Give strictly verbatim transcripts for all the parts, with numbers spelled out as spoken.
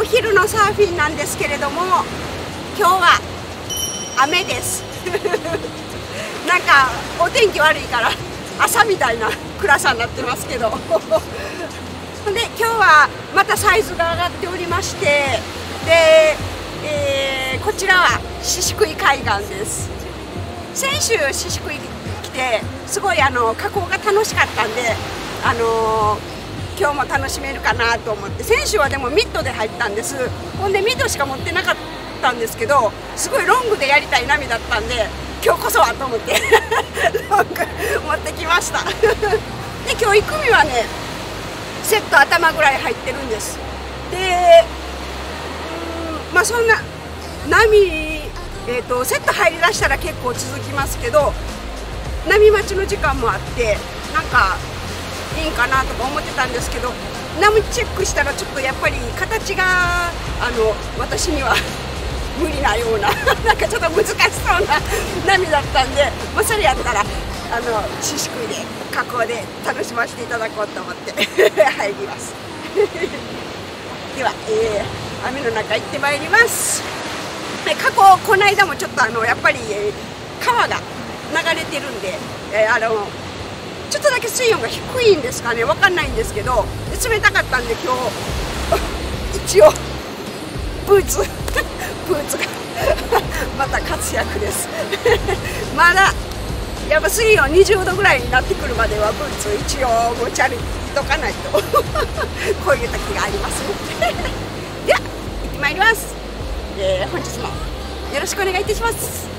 お昼のサーフィンなんですけれども、今日は雨ですなんかお天気悪いから朝みたいな暗さになってますけどで今日はまたサイズが上がっておりまして、で、えー、こちらは宍喰海岸です。先週宍喰来てすごいあの加工が楽しかったんで、あのー今日も楽しめるかなと思って、先週はでもミッドで入ったんです。ほんでミッドしか持ってなかったんですけど、すごいロングでやりたい波だったんで、今日こそはと思ってロング持ってきましたで今日行く身はね、セット頭ぐらい入ってるんです。でうんまあそんな波、えー、とセット入りだしたら結構続きますけど、波待ちの時間もあってなんかいいんかなとか思ってたんですけど、波チェックしたらちょっとやっぱり形があの私には無理なようななんかちょっと難しそうな波だったんで、まあ、それやったらあの宍喰で加工で楽しませていただこうと思って入りますでは、えー、雨の中行ってまいります。加工この間もちょっとあのやっぱり、えー、川が流れてるんで、えー、あのちょっとだけ水温が低いんですかね、わかんないんですけど、冷たかったんで今日一応ブーツブーツがまた活躍ですまだやっぱ水温にじゅうどぐらいになってくるまではブーツ一応持ち歩いとかないとこういう時がありますでは行ってまいります、えー、本日もよろしくお願いいたします。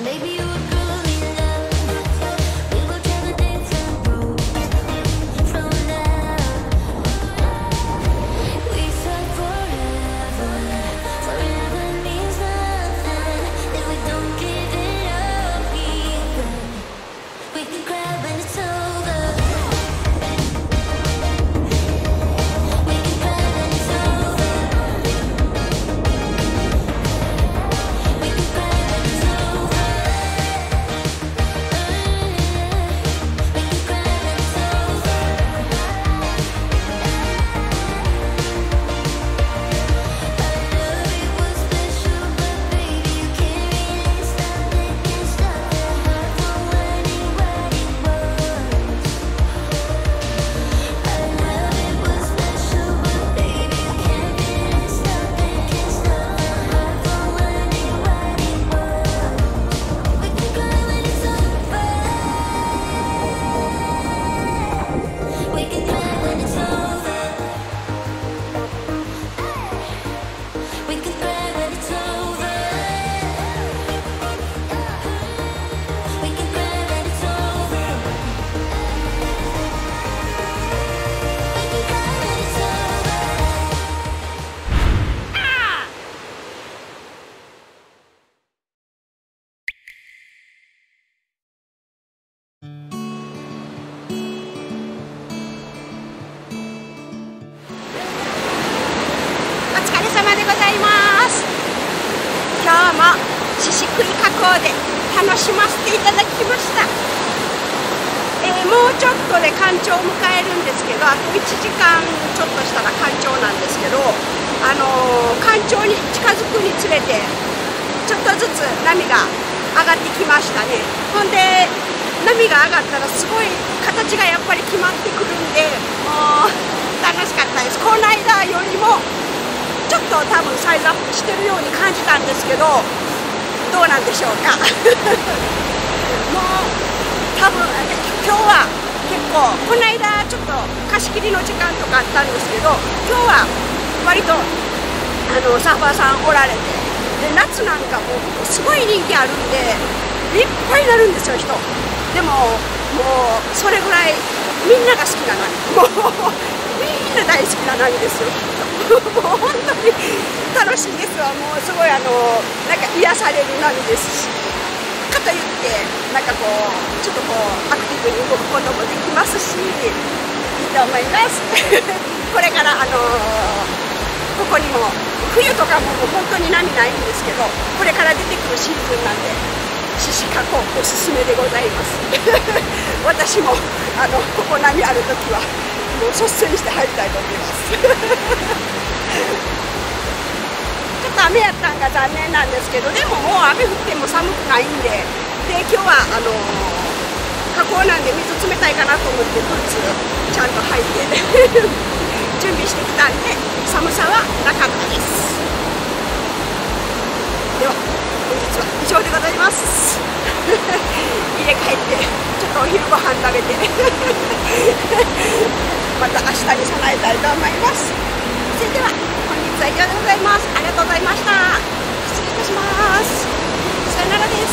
で楽しませていただきました、えー、もうちょっとで干潮を迎えるんですけど、あといちじかんちょっとしたら干潮なんですけど、あのー、干潮に近づくにつれてちょっとずつ波が上がってきましたね。ほんで波が上がったらすごい形がやっぱり決まってくるんで、もう楽しかったです。この間よりもちょっと多分サイズアップしてるように感じたんですけど、どうなんでしょうか。もう多分今日は結構、この間ちょっと貸し切りの時間とかあったんですけど、今日は割とあのサーファーさんおられて、で夏なんかもうすごい人気あるんでいっぱいになるんですよ、人。でももうそれぐらいみんなが好きな波、もうみんな大好きな波ですよ。もう本当に楽しいですわ。もうすごいあのなんか癒される波ですし、かといってなんかこうちょっとこうアクティブに動くこともできますし、いいと思います。これからあのここにも冬とかも本当に波ないんですけど、これから出てくるシーズンなんで獅子加工おすすめでございます。私もあのここ波あるときはもう率先して入りたいと思います。雨やったんが残念なんですけど、でももう雨降っても寒くないんで、で今日はあのー、河口なんで水冷たいかなと思ってブーツちゃんと履いて準備してきたんで寒さはなかったです。では本日は以上でございます。家帰ってちょっとお昼ご飯食べてまた明日に備えたいと思います。それでは以上でございます。ありがとうございました。失礼いたします。さよならです。